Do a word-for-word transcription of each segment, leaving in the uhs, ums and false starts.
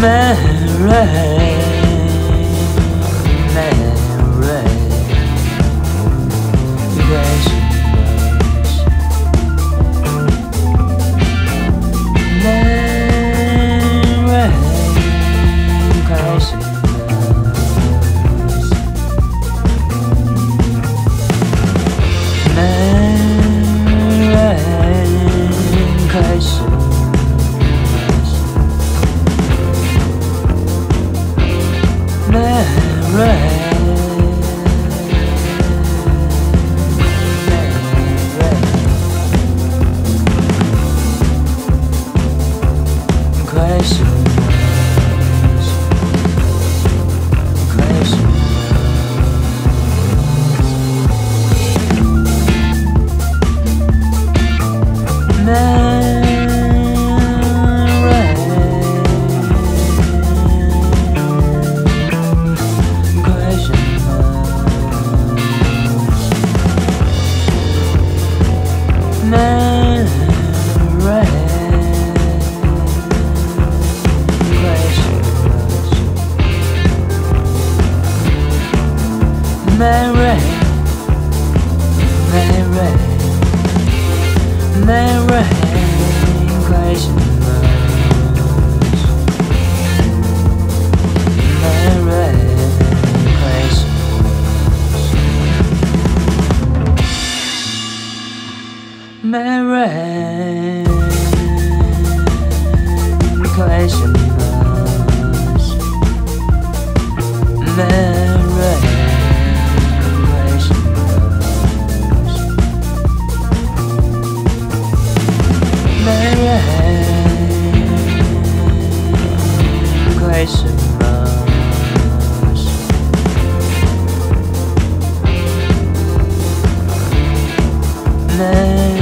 Mary, Mary, there she goes. Mary, there she goes. Mary, there she goes. Right. Mary, Mary, Mary, Christian Rose. Mary, Christian Rose. Mary, Christian Rose. Mary.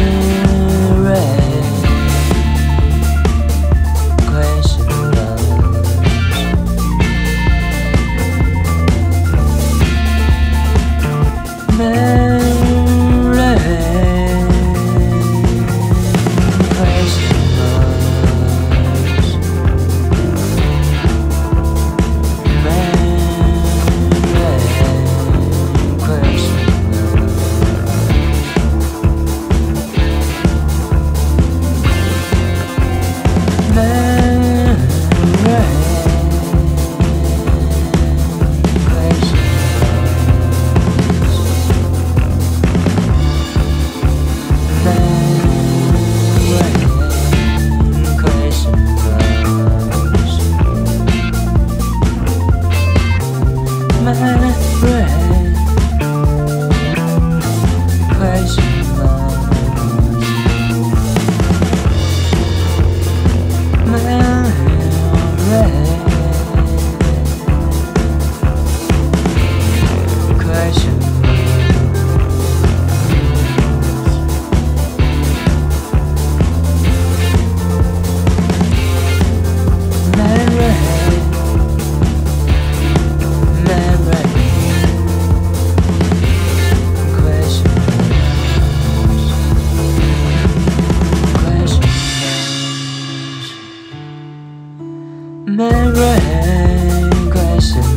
Mary, Grace.